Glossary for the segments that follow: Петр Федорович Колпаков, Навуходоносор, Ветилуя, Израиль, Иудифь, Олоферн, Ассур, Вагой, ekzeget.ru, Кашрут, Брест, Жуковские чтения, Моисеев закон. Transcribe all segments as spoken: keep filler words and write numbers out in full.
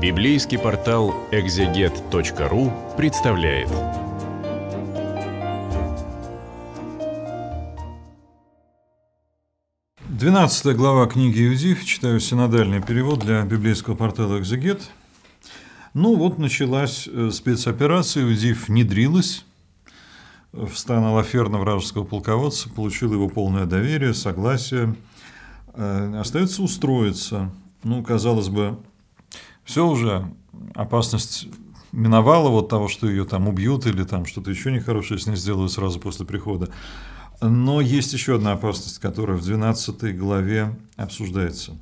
Библейский портал экзегет точка ру представляет. двенадцатая глава книги Иудифь, читаю синодальный перевод для библейского портала «Экзегет». Ну вот началась спецоперация, Иудифь внедрилась в стан Олоферна, вражеского полководца, получил его полное доверие, согласие. Остается устроиться. Ну, казалось бы, все уже, опасность миновала, вот того, что ее там убьют или там что-то еще нехорошее с ней сделают сразу после прихода. Но есть еще одна опасность, которая в двенадцатой главе обсуждается.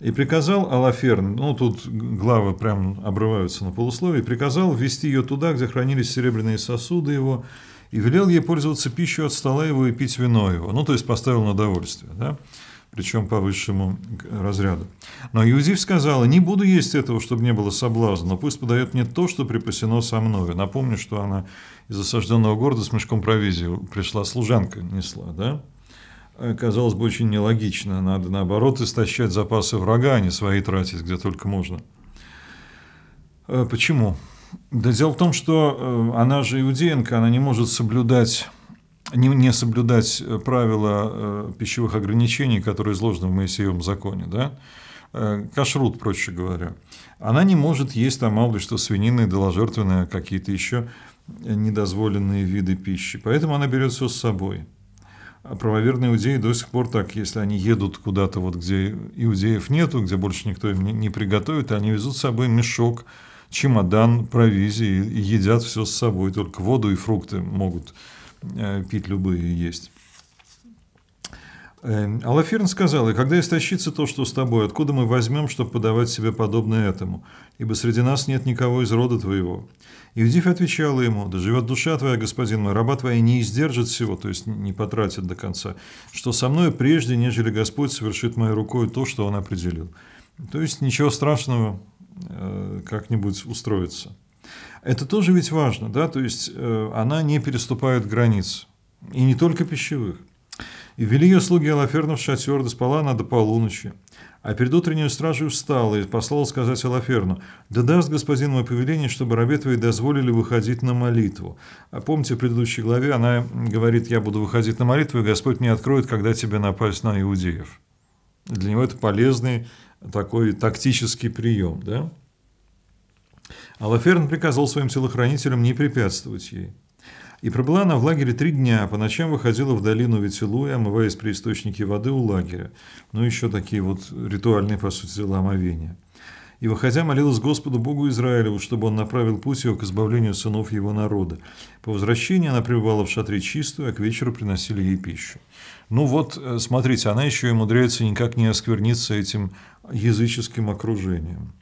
«И приказал Олоферн», ну тут главы прям обрываются на полусловие, «приказал ввести ее туда, где хранились серебряные сосуды его, и велел ей пользоваться пищей от стола его и пить вино его». Ну, то есть поставил на довольствие, да? Причем по высшему разряду. Но Иудифь сказала: «Не буду есть этого, чтобы не было соблазна, но пусть подает мне то, что припасено со мною». Напомню, что она из осажденного города с мешком провизии пришла, служанка несла, да? Казалось бы, очень нелогично. Надо, наоборот, истощать запасы врага, а не свои тратить, где только можно. Почему? Да дело в том, что она же иудеенка, она не может соблюдать... не соблюдать правила пищевых ограничений, которые изложены в Моисеевом законе, да? Кашрут, проще говоря. Она не может есть там, мало ли что, свинины, идоложертвенные, какие-то еще недозволенные виды пищи. Поэтому она берет все с собой. А правоверные иудеи до сих пор так, если они едут куда-то, вот, где иудеев нету, где больше никто им не приготовит, они везут с собой мешок, чемодан, провизии и едят все с собой, только воду и фрукты могут пить любые есть. Олоферн сказал: «И когда истощится то, что с тобой, откуда мы возьмем, чтобы подавать себе подобное этому? Ибо среди нас нет никого из рода твоего». Иудифь отвечала ему: «Да живет душа твоя, господин мой, раба твоя не издержит всего», то есть не потратит до конца, «что со мною прежде, нежели Господь совершит моей рукой то, что Он определил». То есть ничего страшного, как-нибудь устроиться. Это тоже ведь важно, да, то есть э, она не переступает границ, и не только пищевых. «И вели ее слуги Олоферна в шатер, да спала она до полуночи. А перед утренней стражей встала и послала сказать Олоферну: да даст господин мой повеление, чтобы рабе твоей дозволили выходить на молитву». А помните, в предыдущей главе она говорит: я буду выходить на молитву, и Господь не откроет, когда тебе напасть на иудеев. Для него это полезный такой тактический прием, да? Олоферн приказал своим телохранителям не препятствовать ей. И пробыла она в лагере три дня, по ночам выходила в долину Ветилуя, омываясь при источнике воды у лагеря. Ну, еще такие вот ритуальные, по сути дела, омовения. И, выходя, молилась Господу Богу Израилеву, чтобы Он направил путь его к избавлению сынов его народа. По возвращении она пребывала в шатре чистую, а к вечеру приносили ей пищу. Ну вот, смотрите, она еще и умудряется никак не оскверниться этим языческим окружением.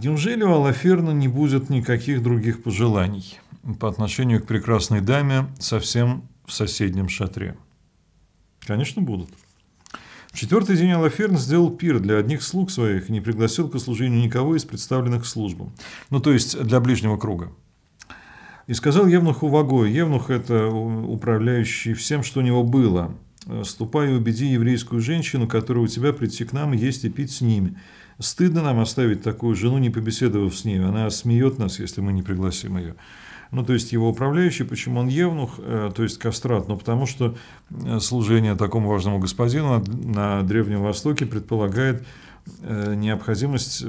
Неужели у Олоферна не будет никаких других пожеланий по отношению к прекрасной даме совсем в соседнем шатре? Конечно, будут. В четвертый день Олоферн сделал пир для одних слуг своих и не пригласил к служению никого из представленных к службам. Ну, то есть для ближнего круга. И сказал евнуху Вагой, евнух – это управляющий всем, что у него было: «Ступай и убеди еврейскую женщину, которая у тебя, прийти к нам, есть и пить с ними. Стыдно нам оставить такую жену, не побеседовав с ней. Она смеет нас, если мы не пригласим ее». Ну, то есть, его управляющий, почему он евнух, то есть кастрат? Ну, потому что служение такому важному господину на Древнем Востоке предполагает необходимость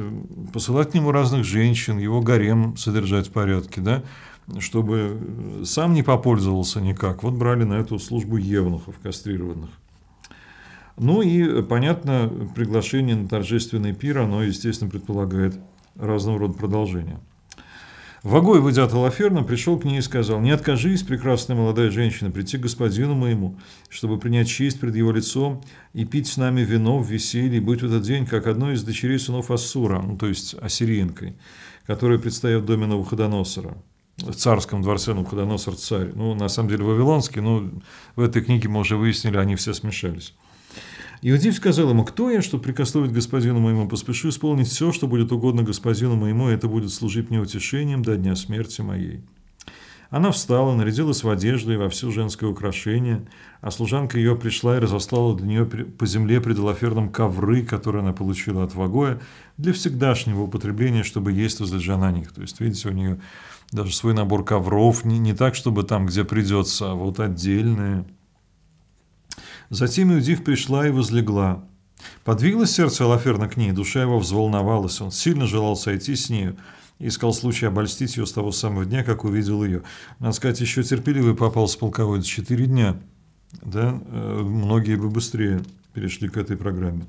посылать к нему разных женщин, его гарем содержать в порядке, да? Чтобы сам не попользовался никак. Вот брали на эту службу евнухов, кастрированных. Ну и, понятно, приглашение на торжественный пир, оно, естественно, предполагает разного рода продолжения. Вагой, выйдя от Олоферна, пришел к ней и сказал: «Не откажись, прекрасная молодая женщина, прийти к господину моему, чтобы принять честь пред его лицом и пить с нами вино в веселье, и быть в этот день, как одной из дочерей сынов Ассура», ну, то есть ассиринкой, которая предстоит в доме Навуходоносора. В царском дворце Навуходоносор царь. Ну, на самом деле, вавилонский, но в этой книге мы уже выяснили, они все смешались. Иудифь сказал ему: «Кто я, что прикословит господину моему? Поспешу исполнить все, что будет угодно господину моему, и это будет служить мне утешением до дня смерти моей». Она встала, нарядилась в одежду и во все женское украшение, а служанка ее пришла и разослала для нее по земле пред Олоферном ковры, которые она получила от Вагоя, для всегдашнего употребления, чтобы есть возлежа на них. То есть, видите, у нее даже свой набор ковров, не, не так, чтобы там, где придется, а вот отдельные. Затем Иудифь пришла и возлегла. Подвиглось сердце Олоферна к ней, душа его взволновалась, он сильно желал сойти с нею. Искал случай обольстить ее с того самого дня, как увидел ее. Надо сказать, еще терпеливый попался полководец четыре дня. Да? Многие бы быстрее перешли к этой программе.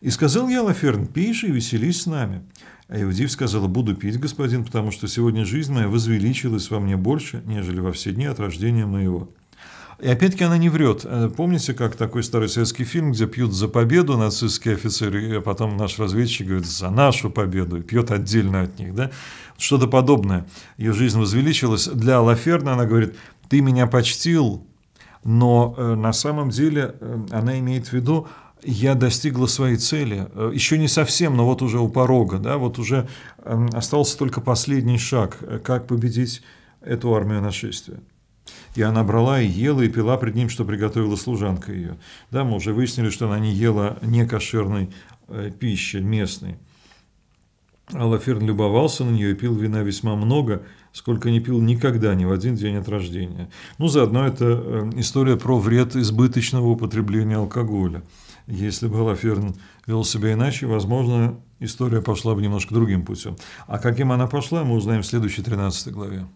«И сказал я, Олоферн, пей же и веселись с нами». А Иудифь сказала: «Буду пить, господин, потому что сегодня жизнь моя возвеличилась во мне больше, нежели во все дни от рождения моего». И опять-таки она не врет. Помните, как такой старый советский фильм, где пьют за победу нацистские офицеры, а потом наш разведчик говорит: за нашу победу, и пьет отдельно от них. Да? Что-то подобное. Ее жизнь возвеличилась. Для Олоферна она говорит: ты меня почтил, но на самом деле она имеет в виду: я достигла своей цели. Еще не совсем, но вот уже у порога. Да? Вот уже остался только последний шаг, как победить эту армию нашествия. И она брала и ела, и пила пред ним, что приготовила служанка ее. Да, мы уже выяснили, что она не ела некошерной э, пищи местной. Олоферн любовался на нее и пил вина весьма много, сколько не пил никогда, ни в один день от рождения. Ну, заодно это э, история про вред избыточного употребления алкоголя. Если бы Олоферн вел себя иначе, возможно, история пошла бы немножко другим путем. А каким она пошла, мы узнаем в следующей тринадцатой главе.